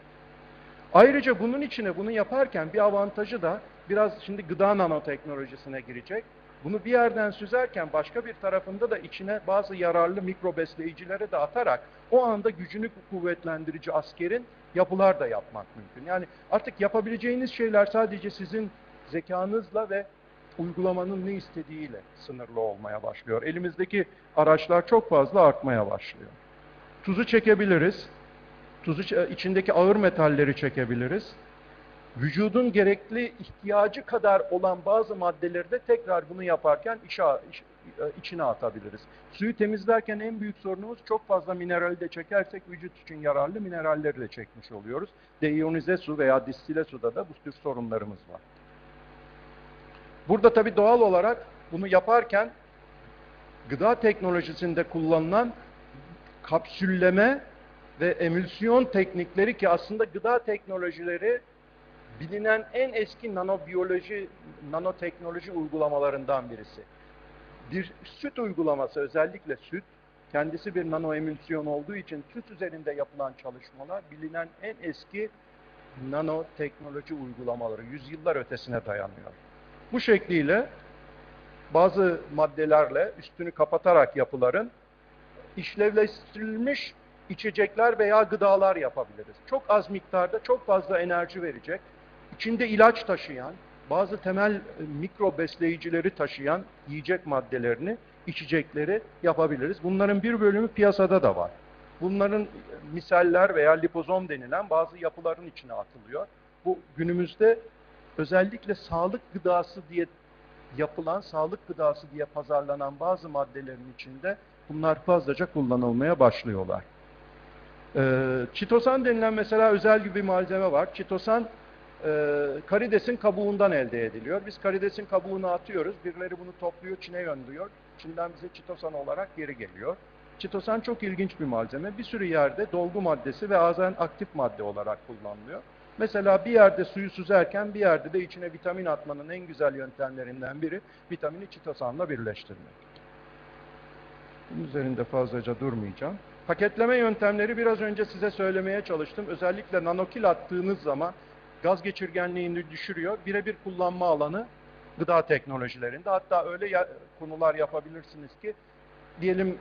Ayrıca bunun içine bunu yaparken bir avantajı da biraz şimdi gıda nanoteknolojisine girecek. Bunu bir yerden süzerken başka bir tarafında da içine bazı yararlı mikro besleyicilere de atarak o anda gücünü kuvvetlendirici askerin yapılar da yapmak mümkün. Yani artık yapabileceğiniz şeyler sadece sizin zekanızla ve uygulamanın ne istediğiyle sınırlı olmaya başlıyor. Elimizdeki araçlar çok fazla artmaya başlıyor. Tuzu çekebiliriz. Tuzu, içindeki ağır metalleri çekebiliriz. Vücudun gerekli ihtiyacı kadar olan bazı maddeleri de tekrar bunu yaparken işe, iş, içine atabiliriz. Suyu temizlerken en büyük sorunumuz çok fazla minerali de çekersek vücut için yararlı mineralleri de çekmiş oluyoruz. Deyonize su veya distile suda da bu tür sorunlarımız var. Burada tabii doğal olarak bunu yaparken gıda teknolojisinde kullanılan kapsülleme ve emülsiyon teknikleri, ki aslında gıda teknolojileri bilinen en eski nanobiyoloji, nanoteknoloji uygulamalarından birisi. Bir süt uygulaması, özellikle süt, kendisi bir nanoemülsiyon olduğu için süt üzerinde yapılan çalışmalar bilinen en eski nanoteknoloji uygulamaları, yüzyıllar ötesine dayanıyor. Bu şekliyle bazı maddelerle üstünü kapatarak yapıların işlevleştirilmiş içecekler veya gıdalar yapabiliriz. Çok az miktarda çok fazla enerji verecek, İçinde ilaç taşıyan, bazı temel mikro besleyicileri taşıyan yiyecek maddelerini, içecekleri yapabiliriz. Bunların bir bölümü piyasada da var. Bunların misaller veya lipozom denilen bazı yapıların içine atılıyor. Bu günümüzde özellikle sağlık gıdası diye yapılan, sağlık gıdası diye pazarlanan bazı maddelerin içinde bunlar fazlaca kullanılmaya başlıyorlar. Ee, çitosan denilen mesela özel bir malzeme var. Çitosan Ee, karidesin kabuğundan elde ediliyor. Biz karidesin kabuğunu atıyoruz. Birileri bunu topluyor, Çin'e yolluyor. Çin'den bize çitosan olarak geri geliyor. Çitosan çok ilginç bir malzeme. Bir sürü yerde dolgu maddesi ve bazen aktif madde olarak kullanılıyor. Mesela bir yerde suyu süzerken bir yerde de içine vitamin atmanın en güzel yöntemlerinden biri vitamini çitosanla birleştirmek. Bunun üzerinde fazlaca durmayacağım. Paketleme yöntemleri biraz önce size söylemeye çalıştım. Özellikle nanokil attığınız zaman gaz geçirgenliğini düşürüyor. Birebir kullanma alanı gıda teknolojilerinde. Hatta öyle ya, konular yapabilirsiniz ki diyelim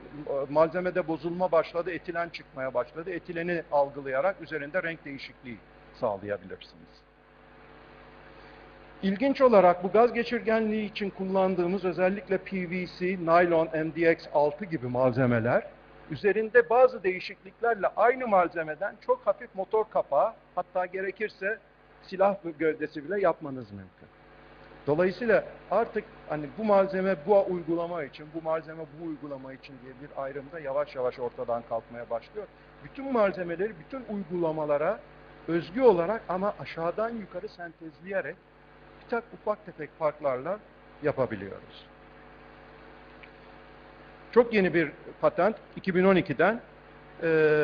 malzemede bozulma başladı, etilen çıkmaya başladı. Etileni algılayarak üzerinde renk değişikliği sağlayabilirsiniz. İlginç olarak bu gaz geçirgenliği için kullandığımız özellikle P V C, naylon, M D X altı gibi malzemeler üzerinde bazı değişikliklerle aynı malzemeden çok hafif motor kapağı, hatta gerekirse silah gövdesi bile yapmanız mümkün. Dolayısıyla artık hani bu malzeme bu uygulama için, bu malzeme bu uygulama için diye bir ayrımda yavaş yavaş ortadan kalkmaya başlıyor. Bütün malzemeleri bütün uygulamalara özgü olarak ama aşağıdan yukarı sentezleyerek bir tak ufak tefek farklarla yapabiliyoruz. Çok yeni bir patent iki bin on iki'den e,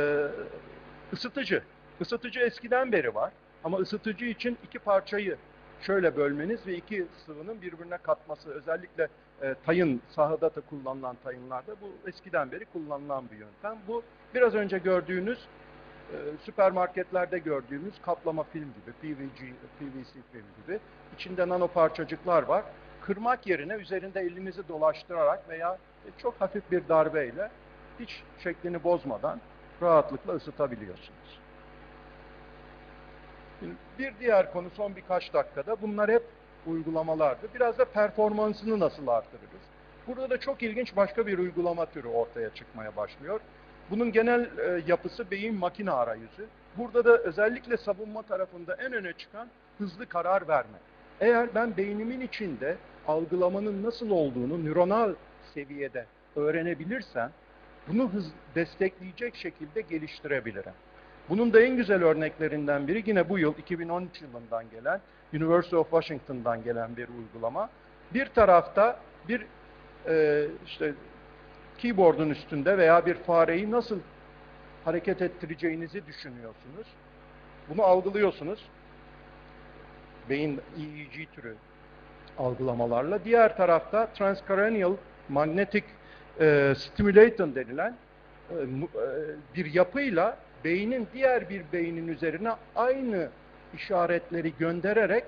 ısıtıcı. Isıtıcı eskiden beri var ama ısıtıcı için iki parçayı şöyle bölmeniz ve iki sıvının birbirine katması, özellikle e, tayın, sahada da kullanılan tayınlarda bu eskiden beri kullanılan bir yöntem. Bu biraz önce gördüğünüz e, süpermarketlerde gördüğünüz kaplama film gibi, P V C, P V C film gibi. İçinde nano parçacıklar var. Kırmak yerine üzerinde elinizi dolaştırarak veya çok hafif bir darbeyle hiç şeklini bozmadan rahatlıkla ısıtabiliyorsunuz. Bir diğer konu son birkaç dakikada. Bunlar hep uygulamalardı. Biraz da performansını nasıl artırırız? Burada da çok ilginç başka bir uygulama türü ortaya çıkmaya başlıyor. Bunun genel yapısı beyin makine arayüzü. Burada da özellikle savunma tarafında en öne çıkan hızlı karar verme. Eğer ben beynimin içinde algılamanın nasıl olduğunu nöronal seviyede öğrenebilirsem bunu hız destekleyecek şekilde geliştirebilirim. Bunun da en güzel örneklerinden biri yine bu yıl iki bin on üç yılından gelen, University of Washington'dan gelen bir uygulama. Bir tarafta bir e, işte keyboard'un üstünde veya bir fareyi nasıl hareket ettireceğinizi düşünüyorsunuz. Bunu algılıyorsunuz. Beyin E E G türü algılamalarla. Diğer tarafta transcranial magnetic e, stimulator denilen e, e, bir yapıyla beynin diğer bir beynin üzerine aynı işaretleri göndererek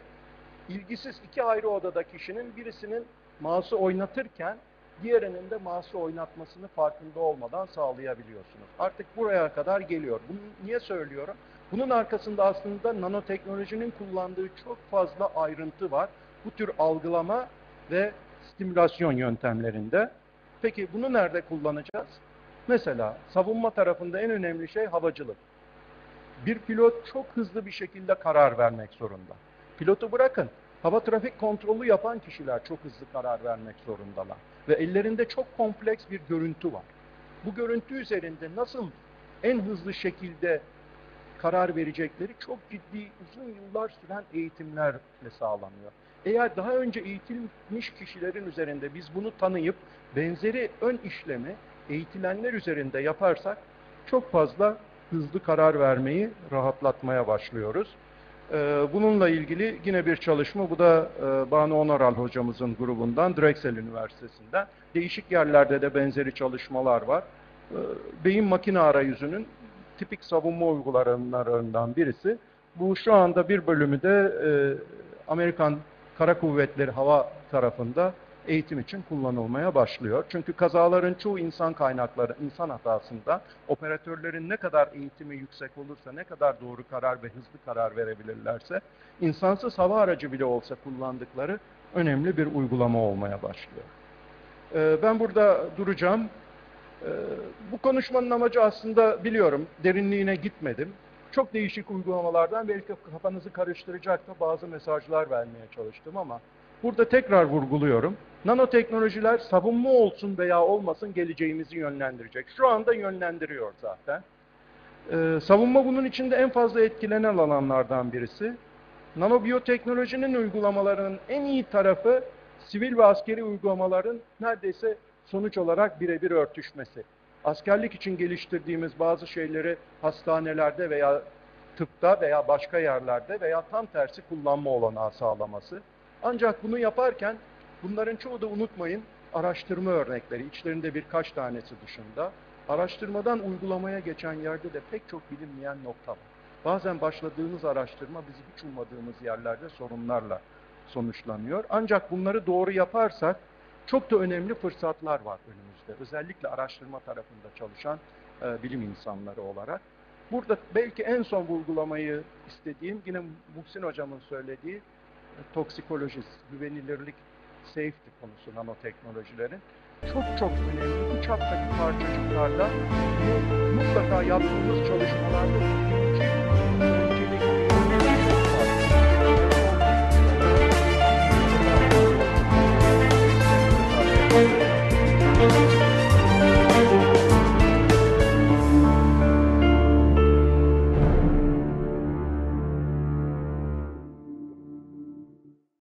ilgisiz iki ayrı odada kişinin birisinin mouse'u oynatırken diğerinin de mouse'u oynatmasını farkında olmadan sağlayabiliyorsunuz. Artık buraya kadar geliyor. Bunu niye söylüyorum? Bunun arkasında aslında nanoteknolojinin kullandığı çok fazla ayrıntı var. Bu tür algılama ve stimülasyon yöntemlerinde. Peki bunu nerede kullanacağız? Mesela savunma tarafında en önemli şey havacılık. Bir pilot çok hızlı bir şekilde karar vermek zorunda. Pilotu bırakın, hava trafik kontrolü yapan kişiler çok hızlı karar vermek zorundalar. Ve ellerinde çok kompleks bir görüntü var. Bu görüntü üzerinde nasıl en hızlı şekilde karar verecekleri çok ciddi, uzun yıllar süren eğitimlerle sağlanıyor. Eğer daha önce eğitilmiş kişilerin üzerinde biz bunu tanıyıp benzeri ön işlemi eğitilenler üzerinde yaparsak çok fazla hızlı karar vermeyi rahatlatmaya başlıyoruz. Bununla ilgili yine bir çalışma, bu da Banu Onaral hocamızın grubundan, Drexel Üniversitesi'nden. Değişik yerlerde de benzeri çalışmalar var. Beyin makine arayüzünün tipik savunma uygulamalarından birisi. Bu şu anda bir bölümü de Amerikan Kara Kuvvetleri Hava tarafında eğitim için kullanılmaya başlıyor. Çünkü kazaların çoğu insan kaynakları, insan hatasında. Operatörlerin ne kadar eğitimi yüksek olursa, ne kadar doğru karar ve hızlı karar verebilirlerse, insansız hava aracı bile olsa kullandıkları önemli bir uygulama olmaya başlıyor. Ee, ben burada duracağım. Ee, bu konuşmanın amacı aslında biliyorum, derinliğine gitmedim. Çok değişik uygulamalardan belki kafanızı karıştıracak da bazı mesajlar vermeye çalıştım ama burada tekrar vurguluyorum. Nanoteknolojiler savunma olsun veya olmasın geleceğimizi yönlendirecek. Şu anda yönlendiriyor zaten. Ee, savunma bunun içinde en fazla etkilenen alanlardan birisi. Nanobiyoteknolojinin uygulamalarının en iyi tarafı sivil ve askeri uygulamaların neredeyse sonuç olarak birebir örtüşmesi. Askerlik için geliştirdiğimiz bazı şeyleri hastanelerde veya tıpta veya başka yerlerde veya tam tersi kullanma olanağı sağlaması. Ancak bunu yaparken bunların çoğu da unutmayın araştırma örnekleri, içlerinde birkaç tanesi dışında. Araştırmadan uygulamaya geçen yerde de pek çok bilinmeyen nokta var. Bazen başladığınız araştırma bizi hiç ummadığımız yerlerde sorunlarla sonuçlanıyor. Ancak bunları doğru yaparsak çok da önemli fırsatlar var önümüzde. Özellikle araştırma tarafında çalışan e, bilim insanları olarak. Burada belki en son vurgulamayı istediğim yine Muhsin Hocam'ın söylediği e, toksikoloji, güvenilirlik, safety konusu nanoteknolojilerin çok çok önemli. Bu çaptaki parçacıklarla mutlaka yaptığımız çalışmalarda öncelik